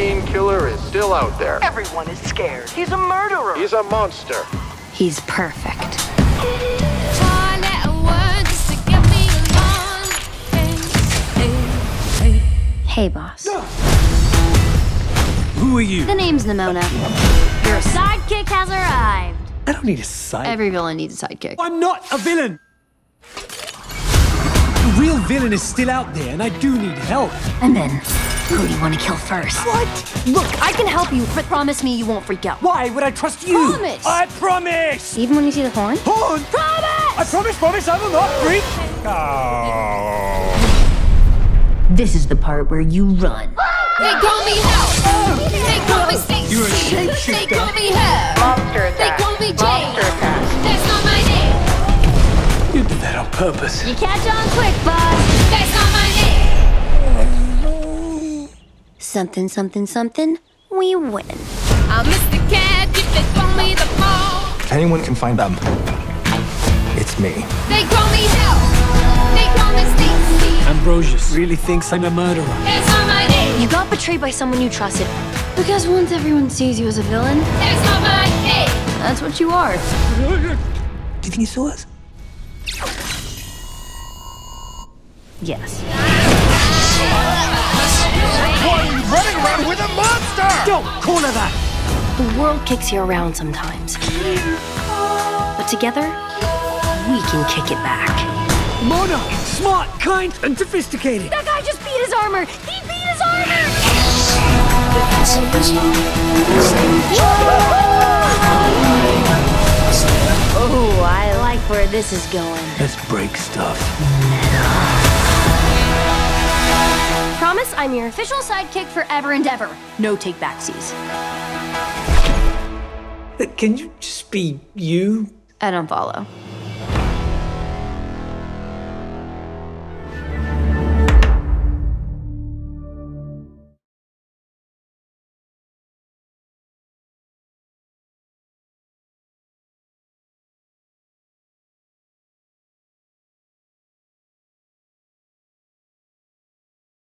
Queen Killer is still out there. Everyone is scared. He's a murderer. He's a monster. He's perfect. Hey, boss. Who are you? The name's Nimona. Your sidekick has arrived. I don't need a sidekick. Every villain needs a sidekick. I'm not a villain! The real villain is still out there, and I do need help. And then, who do you want to kill first? What? Look, I can help you, but promise me you won't freak out. Why would I trust you? Promise! I promise! Even when you see the horn? Horn! Promise! I promise, I will not freak. Oh. This is the part where you run. They call me hell. They call me Stacey. You're a shapeshifter. They call me hell. Monster attack. They call me Jane. Monster attack. That's not my name. You did that on purpose. You catch on quick, boss. That's not my name. Something, something, something. We win. I'm Mr. Cat. If they call me the ball. If anyone can find them, it's me. They call me hell. They call me Stacey. Ambrosius really thinks I'm a murderer. That's not my name. You got betrayed by someone you trusted. Because once everyone sees you as a villain, that's not my name. That's what you are. Do you think he saw us? Yes. Why are you running around with a monster? Don't call her that. The world kicks you around sometimes. But together, we can kick it back. Mona! Smart, kind, and sophisticated! That guy just beat his armor! He beat his armor! Oh, I like where this is going. Let's break stuff. Promise I'm your official sidekick forever and ever. No take-backsies. Can you just be you? I don't follow.